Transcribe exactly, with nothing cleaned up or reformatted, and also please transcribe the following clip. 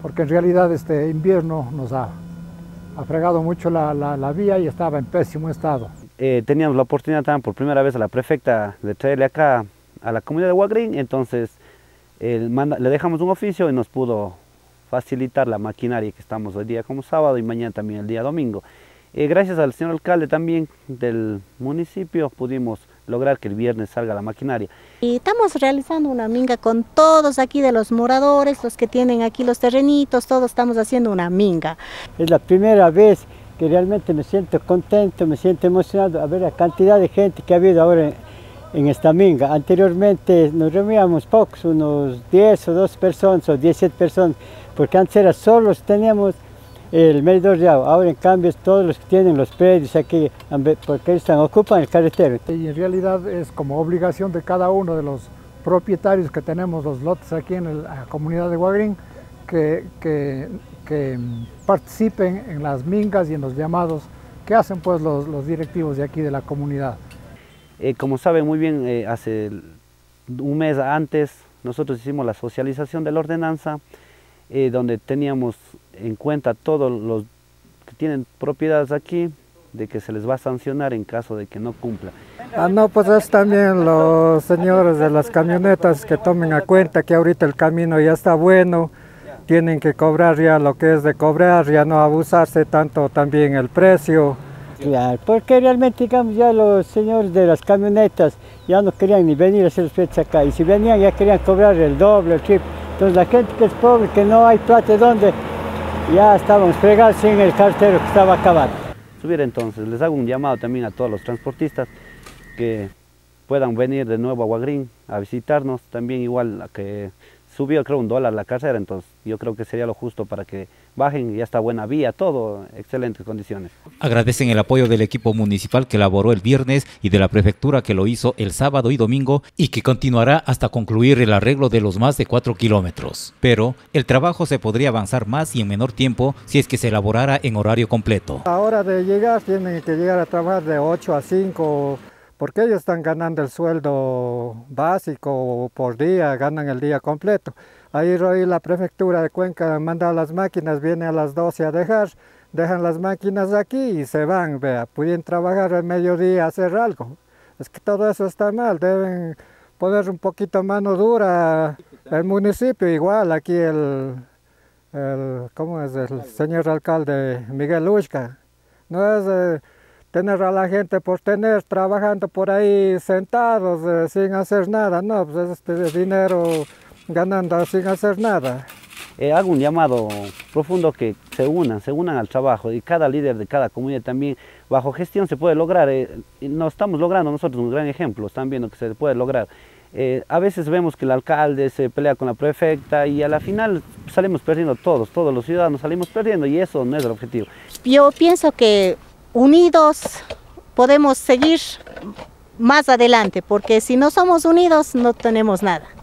porque en realidad este invierno nos ha, ha fregado mucho la, la, la vía y estaba en pésimo estado. Eh, teníamos la oportunidad también por primera vez a la prefecta de traerle acá a la comunidad de Huagrín, entonces eh, manda, le dejamos un oficio y nos pudo facilitar la maquinaria que estamos hoy día como sábado y mañana también el día domingo. Eh, gracias al señor alcalde también del municipio pudimos lograr que el viernes salga la maquinaria. Y estamos realizando una minga con todos aquí de los moradores, los que tienen aquí los terrenitos, todos estamos haciendo una minga. Es la primera vez que realmente me siento contento, me siento emocionado a ver la cantidad de gente que ha habido ahora en, en esta minga. Anteriormente nos reuníamos pocos, unos diez o doce personas o diecisiete personas, porque antes era solos, teníamos el medidor de agua. Ahora en cambio todos los que tienen los predios aquí, porque están, ocupan el carretero. Y en realidad es como obligación de cada uno de los propietarios que tenemos los lotes aquí en la comunidad de Huagrín que, que, que participen en las mingas y en los llamados que hacen pues los, los directivos de aquí de la comunidad. Eh, como saben muy bien, eh, hace un mes antes nosotros hicimos la socialización de la ordenanza, eh, donde teníamos en cuenta todos los que tienen propiedades aquí, de que se les va a sancionar en caso de que no cumpla. Ah, no, pues es también los señores de las camionetas que tomen a cuenta que ahorita el camino ya está bueno, tienen que cobrar ya lo que es de cobrar, ya no abusarse tanto también el precio. Claro, porque realmente digamos ya los señores de las camionetas ya no querían ni venir a hacer los fechas acá, y si venían ya querían cobrar el doble, el triple. Entonces la gente que es pobre, que no hay plata donde, ya estábamos fregados sin el cartero que estaba acabado. Subir entonces, les hago un llamado también a todos los transportistas que puedan venir de nuevo a Huagrín a visitarnos, también igual que subió creo un dólar la cartera, entonces yo creo que sería lo justo para que bajen, ya está buena vía, todo, excelentes condiciones. Agradecen el apoyo del equipo municipal que laboró el viernes y de la prefectura que lo hizo el sábado y domingo y que continuará hasta concluir el arreglo de los más de cuatro kilómetros. Pero el trabajo se podría avanzar más y en menor tiempo si es que se elaborara en horario completo. A la hora de llegar tienen que llegar a trabajar de ocho a cinco. Porque ellos están ganando el sueldo básico por día, ganan el día completo. Ahí la prefectura de Cuenca manda las máquinas, viene a las doce a dejar, dejan las máquinas aquí y se van, vea, pueden trabajar al mediodía, hacer algo. Es que todo eso está mal, deben poner un poquito mano dura el municipio, igual aquí el, el ¿cómo es? El señor alcalde Miguel Uxca, no es... Eh, tener a la gente por tener, trabajando por ahí sentados, eh, sin hacer nada, no, pues este dinero ganando sin hacer nada. Eh, hago un llamado profundo que se unan, se unan al trabajo y cada líder de cada comunidad también, bajo gestión se puede lograr, eh, no estamos logrando nosotros un gran ejemplo, están viendo que se puede lograr. Eh, a veces vemos que el alcalde se pelea con la prefecta y a la final salimos perdiendo todos, todos los ciudadanos salimos perdiendo y eso no es el objetivo. Yo pienso que unidos podemos seguir más adelante, porque si no somos unidos no tenemos nada.